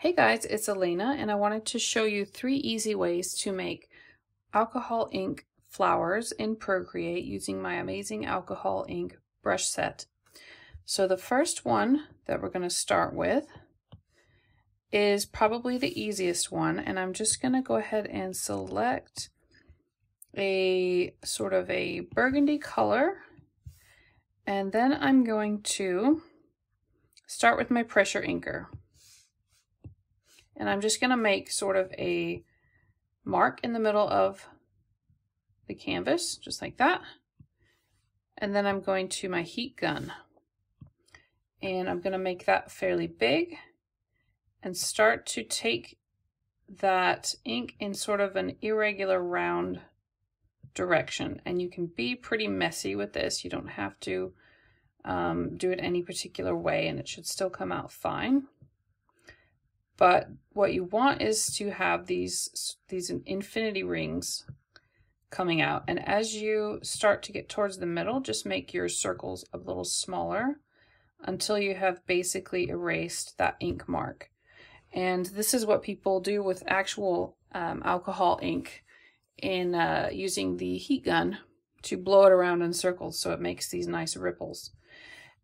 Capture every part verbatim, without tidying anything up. Hey guys, it's Elena, and I wanted to show you three easy ways to make alcohol ink flowers in Procreate using my amazing alcohol ink brush set. So the first one that we're going to start with is probably the easiest one, and I'm just going to go ahead and select a sort of a burgundy color, and then I'm going to start with my pressure inker. And I'm just going to make sort of a mark in the middle of the canvas, just like that. And then I'm going to my heat gun. And I'm going to make that fairly big and start to take that ink in sort of an irregular round direction. And you can be pretty messy with this. You don't have to um, do it any particular way, and it should still come out fine. But what you want is to have these, these infinity rings coming out. And as you start to get towards the middle, just make your circles a little smaller until you have basically erased that ink mark. And this is what people do with actual um, alcohol ink in uh, using the heat gun to blow it around in circles so it makes these nice ripples.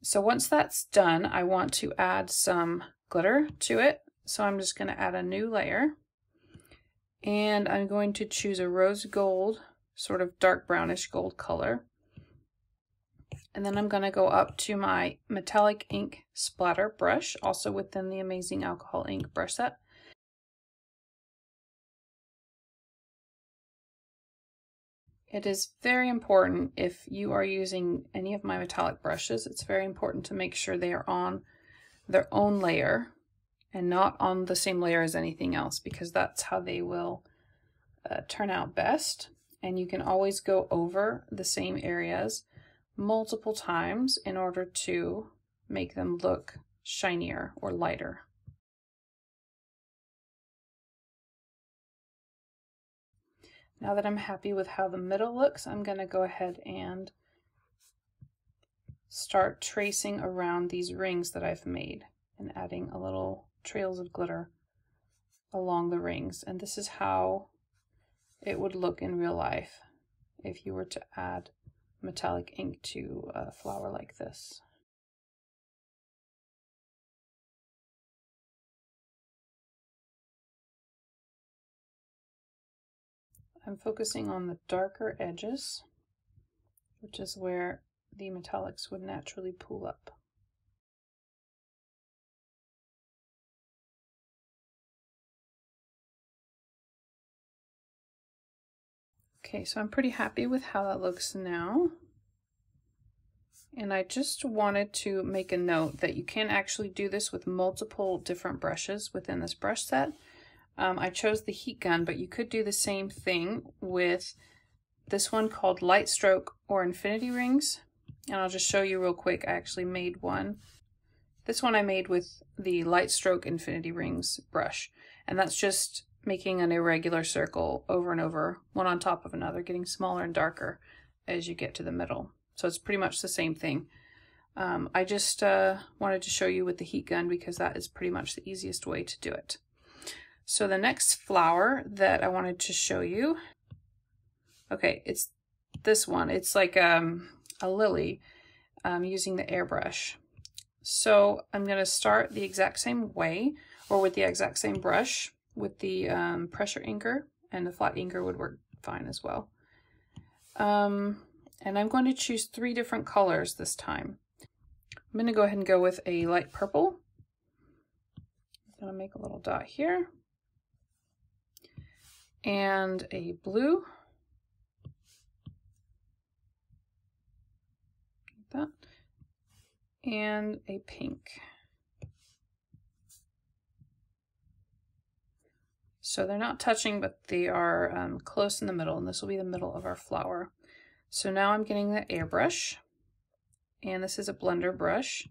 So once that's done, I want to add some glitter to it. So I'm just going to add a new layer, and I'm going to choose a rose gold, sort of dark brownish gold color. And then I'm going to go up to my Metallic Ink Splatter brush, also within the amazing alcohol ink brush set. It is very important, if you are using any of my metallic brushes, it's very important to make sure they are on their own layer and not on the same layer as anything else, because that's how they will uh, turn out best. And you can always go over the same areas multiple times in order to make them look shinier or lighter. Now that I'm happy with how the middle looks, I'm going to go ahead and start tracing around these rings that I've made and adding a little trails of glitter along the rings. And this is how it would look in real life if you were to add metallic ink to a flower like this. I'm focusing on the darker edges, which is where the metallics would naturally pool up. Okay, so I'm pretty happy with how that looks now. And I just wanted to make a note that you can actually do this with multiple different brushes within this brush set. Um, I chose the heat gun, but you could do the same thing with this one called Light Stroke or Infinity Rings. And I'll just show you real quick. I actually made one. This one I made with the Light Stroke Infinity Rings brush. And that's just making an irregular circle over and over, one on top of another, getting smaller and darker as you get to the middle. So it's pretty much the same thing. Um, I just uh, wanted to show you with the heat gun because that is pretty much the easiest way to do it. So the next flower that I wanted to show you, okay, it's this one. It's like um, a lily um, using the airbrush. So I'm going to start the exact same way, or with the exact same brush, with the um, pressure inker, and the flat inker would work fine as well. Um, and I'm going to choose three different colors this time. I'm going to go ahead and go with a light purple. I'm going to make a little dot here. And a blue. Like that. And a pink. So they're not touching, but they are um, close in the middle, and this will be the middle of our flower. So now I'm getting the airbrush, and this is a blender brush.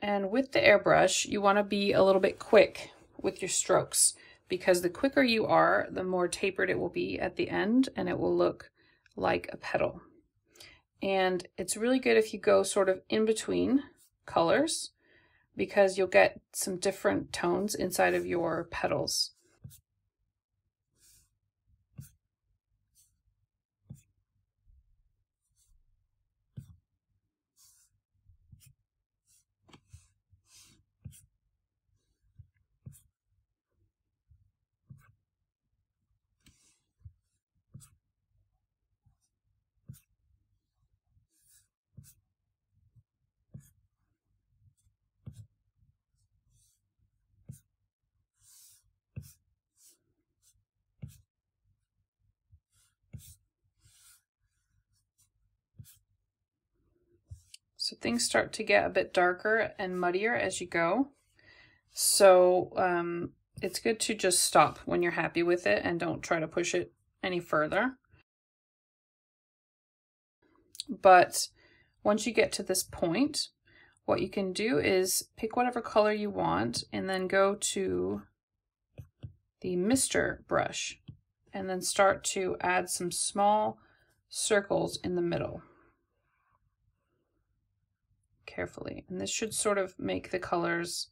And with the airbrush, you want to be a little bit quick with your strokes, because the quicker you are, the more tapered it will be at the end, and it will look like a petal. And it's really good if you go sort of in between colors, because you'll get some different tones inside of your petals. So things start to get a bit darker and muddier as you go. So um, it's good to just stop when you're happy with it and don't try to push it any further. But once you get to this point, what you can do is pick whatever color you want and then go to the mister brush and then start to add some small circles in the middle. Carefully, and this should sort of make the colors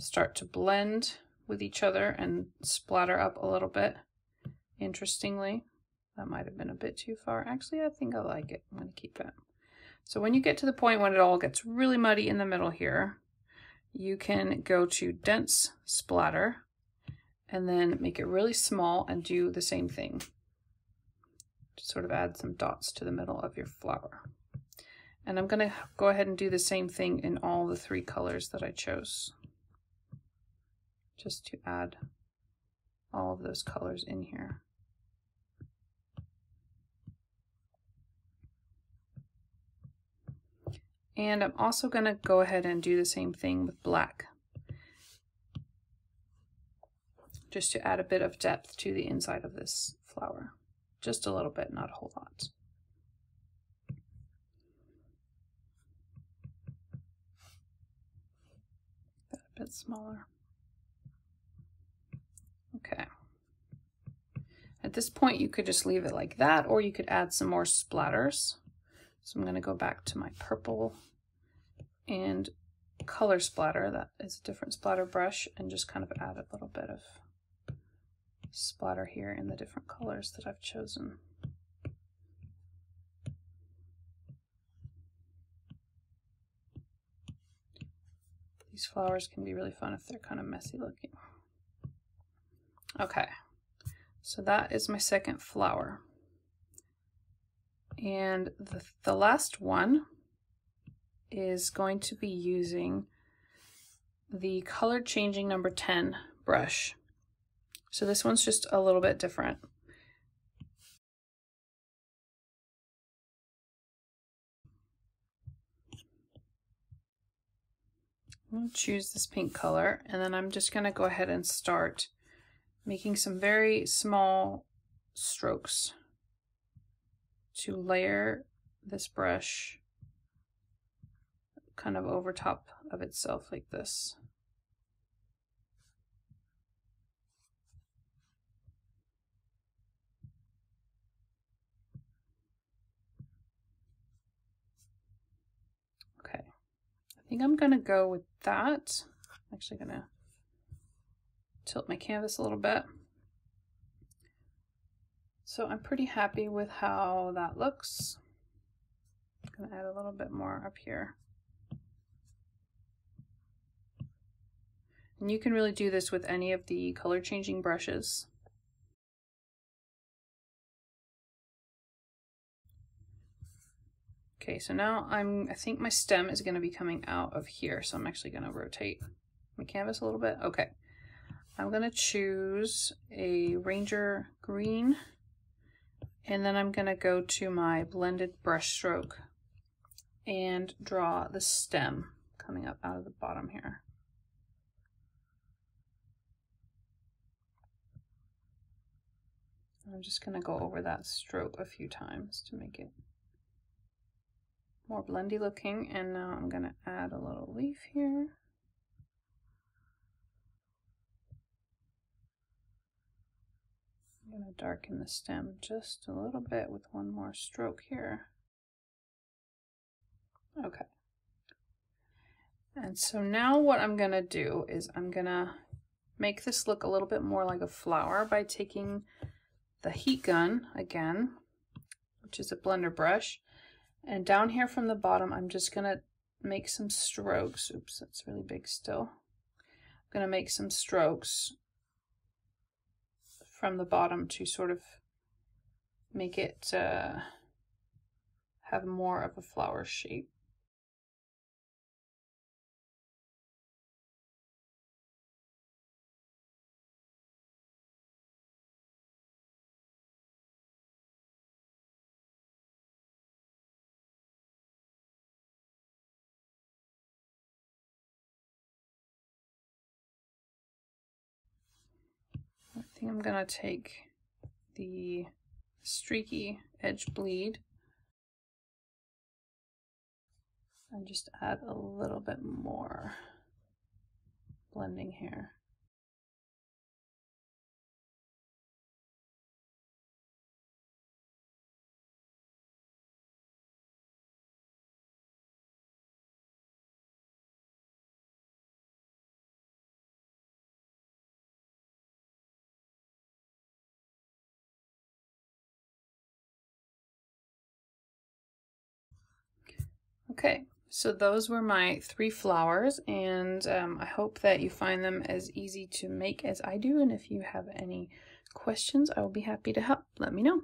start to blend with each other and splatter up a little bit. Interestingly, that might have been a bit too far. Actually, I think I like it. I'm going to keep that. So when you get to the point when it all gets really muddy in the middle here, you can go to dense splatter and then make it really small and do the same thing. Just sort of add some dots to the middle of your flower. And I'm going to go ahead and do the same thing in all the three colors that I chose, just to add all of those colors in here. And I'm also going to go ahead and do the same thing with black, just to add a bit of depth to the inside of this flower. Just a little bit, not a whole lot. Bit smaller. Okay. At this point you could just leave it like that, or you could add some more splatters. So I'm going to go back to my purple and color splatter, that is a different splatter brush, and just kind of add a little bit of splatter here in the different colors that I've chosen. These flowers can be really fun if they're kind of messy looking. Okay, so that is my second flower. And the, the last one is going to be using the color changing number ten brush. So this one's just a little bit different. I'm going to choose this pink color, and then I'm just going to go ahead and start making some very small strokes to layer this brush kind of over top of itself like this. I think I'm gonna go with that. I'm actually gonna tilt my canvas a little bit. So I'm pretty happy with how that looks. I'm gonna add a little bit more up here. And you can really do this with any of the color changing brushes. Okay, so now I'm, I think my stem is going to be coming out of here, so I'm actually going to rotate my canvas a little bit. Okay, I'm going to choose a Ranger green, and then I'm going to go to my blended brush stroke and draw the stem coming up out of the bottom here. I'm just going to go over that stroke a few times to make it more blendy looking, and now I'm going to add a little leaf here. I'm going to darken the stem just a little bit with one more stroke here. Okay. And so now what I'm going to do is I'm going to make this look a little bit more like a flower by taking the heat gun again, which is a blender brush, and down here from the bottom I'm just going to make some strokes. Oops, that's really big still. I'm going to make some strokes from the bottom to sort of make it uh, have more of a flower shape. I'm gonna take the streaky edge bleed and just add a little bit more blending here. Okay, so those were my three flowers, and um, I hope that you find them as easy to make as I do, and if you have any questions, I will be happy to help. Let me know.